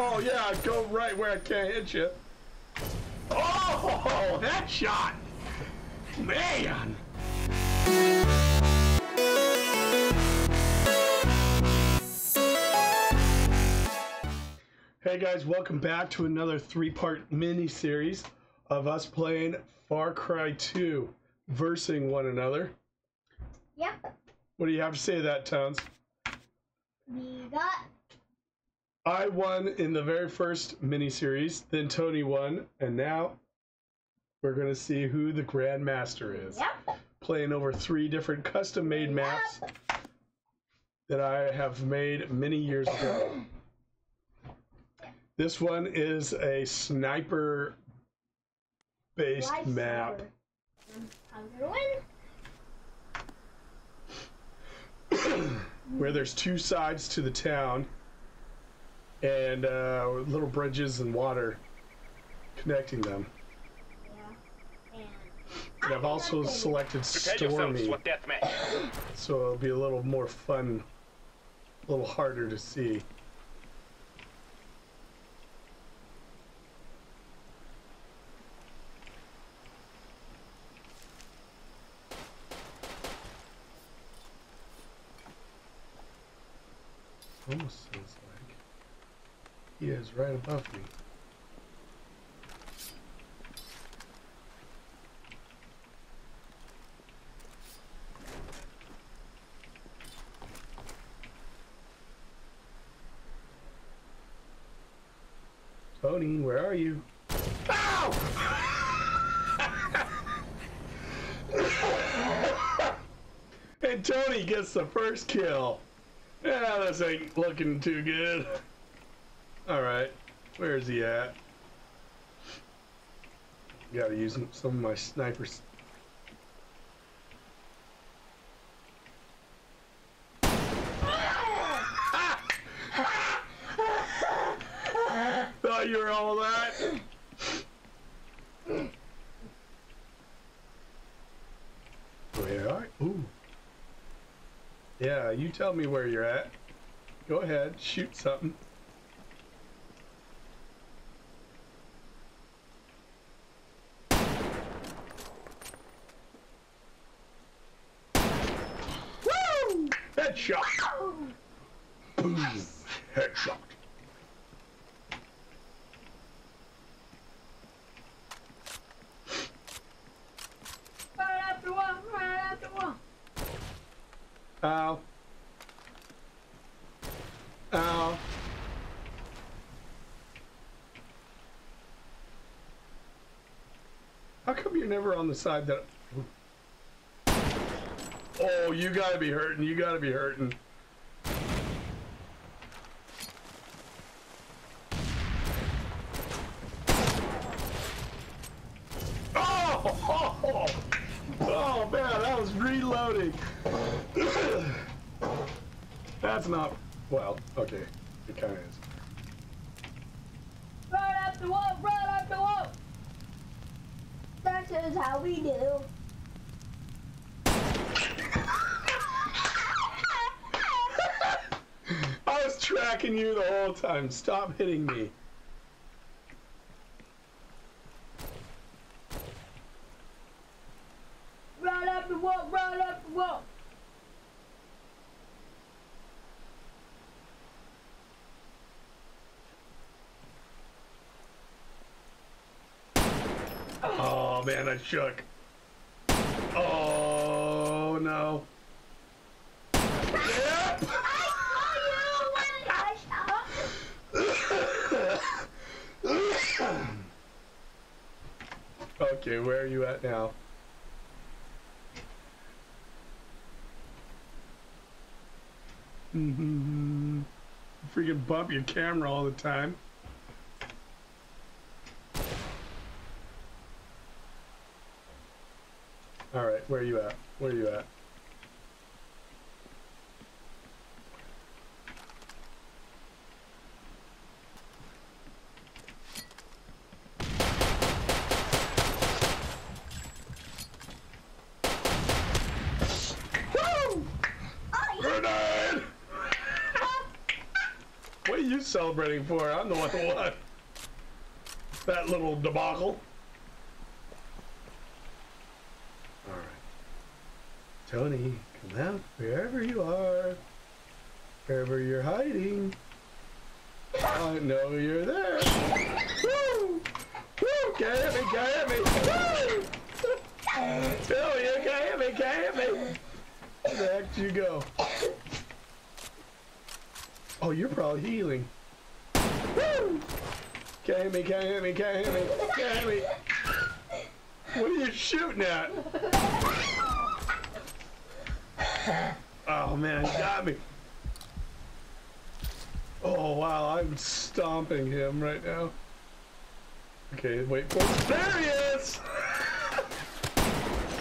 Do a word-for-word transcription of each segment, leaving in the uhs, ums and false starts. Oh yeah, go right where I can't hit you. Oh, headshot! Man! Hey guys, welcome back to another three-part mini-series of us playing Far Cry two, versing one another. Yep. What do you have to say to that, Towns? We got... I won in the very first miniseries, then Tony won, and now we're going to see who the Grand Master is. Yep. Playing over three different custom-made maps yep. that I have made many years ago. This one is a sniper-based map. I'm going to win. Where there's two sides to the town and uh, little bridges and water connecting them. Yeah. And, and I've also selected Stormy, so it'll be a little more fun, a little harder to see. Almost seems like he is right above me. Tony, where are you? Ow! And Tony gets the first kill. Yeah, this ain't looking too good. Alright, where's he at? Gotta use some of my snipers. Thought you were all that? Where are you? Ooh. Yeah, you tell me where you're at. Go ahead, shoot something. Woo! Headshot! Boom! Headshot. Right after one, right after one. Ow. Ow. How come you're never on the side that... Oh, you gotta be hurting. You gotta be hurting. Oh! Oh, man, I was reloading. That's not... Well, okay. It kind of is. Right up the wall! Right up the wall! That is how we do. I was tracking you the whole time. Stop hitting me. Right up the wall! Right up the wall! Oh man, I shook. Oh no. Yep. I saw you when I shot. Okay, where are you at now? Mm-hmm. Freaking bump your camera all the time. All right, where are you at? Where are you at? Woo! Oh, yeah. Grenade! What are you celebrating for? I'm the one who won that little debacle. All right. Tony, come out wherever you are. Wherever you're hiding. I know you're there. Woo! Woo! Can't hit me, can't hit me. Woo! Tell you can't hit me, can't hit me. Where the heck did you go? Oh, you're probably healing. Woo! Can't hit me, can't hit me, can't hit me, can't hit me. What are you shooting at? Oh man, he got me. Oh wow, I'm stomping him right now. Okay, wait for it. There he is!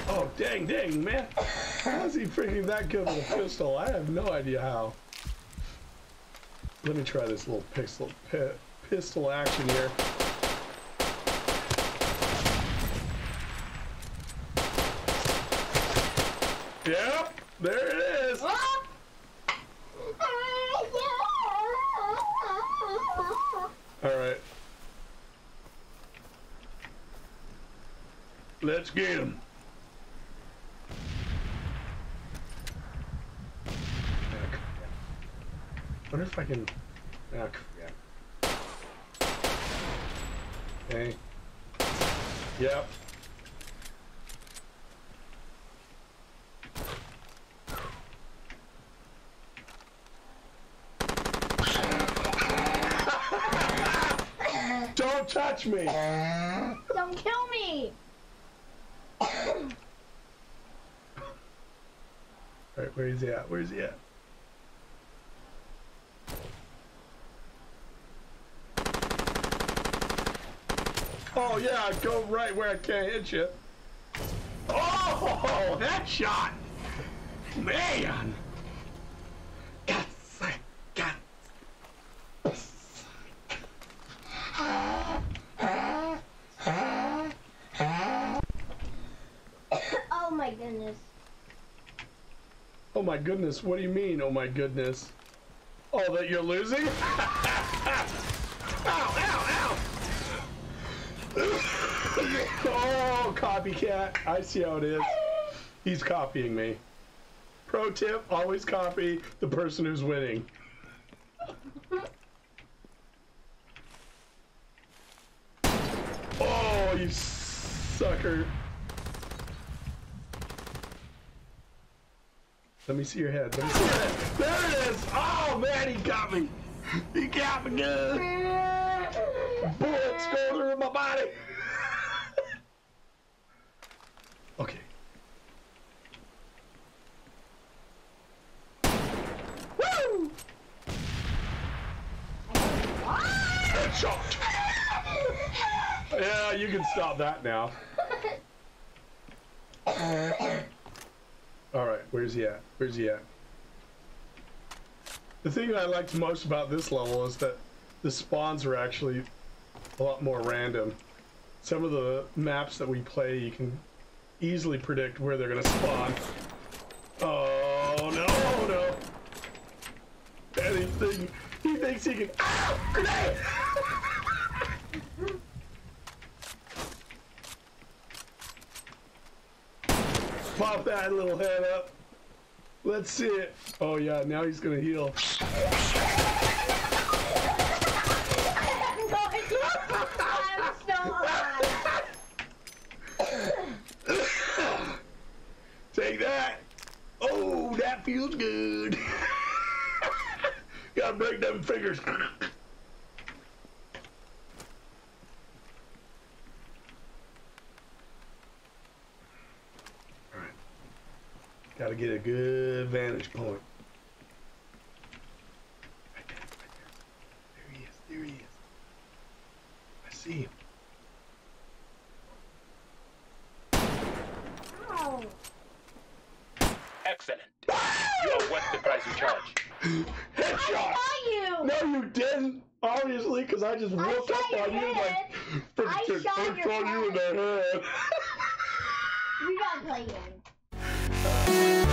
Oh dang, dang, man. How's he freaking that good with a pistol? I have no idea how. Let me try this little pistol, pistol action here. Yep, there it is! Alright. Let's get him. I wonder if I can... Oh, crap. Okay. Yep. Don't touch me! Don't kill me! Alright, where is he at? Where is he at? Oh yeah, go right where I can't hit you. Oh, that shot! Man! Guts, guts. Oh my goodness. Oh my goodness, what do you mean, oh my goodness? Oh, that you're losing? Oh, copycat. I see how it is. He's copying me. Pro tip, always copy the person who's winning. Oh, you sucker. Let me see your head. Let me see your head. There it is. Oh, man, he got me. He got me good. Bullets go through my body. Okay. Woo! Headshot! Yeah, you can stop that now. Alright, where's he at? Where's he at? The thing that I liked most about this level is that the spawns are actually a lot more random. Some of the maps that we play, you can easily predict where they're gonna spawn. Oh no, no! Anything he thinks he can. Ah, grenade! Pop that little head up. Let's see it. Oh yeah, now he's gonna heal. Take that! Oh, that feels good! Gotta break them fingers! Alright. Gotta get a good vantage point. Right there, right there. There he is, there he is. I see him. Excellent. You are worth the price you charge. Headshot! I saw you! No, you didn't, obviously, because I just whooped up on you and like, I shot you in the head. We gotta play again.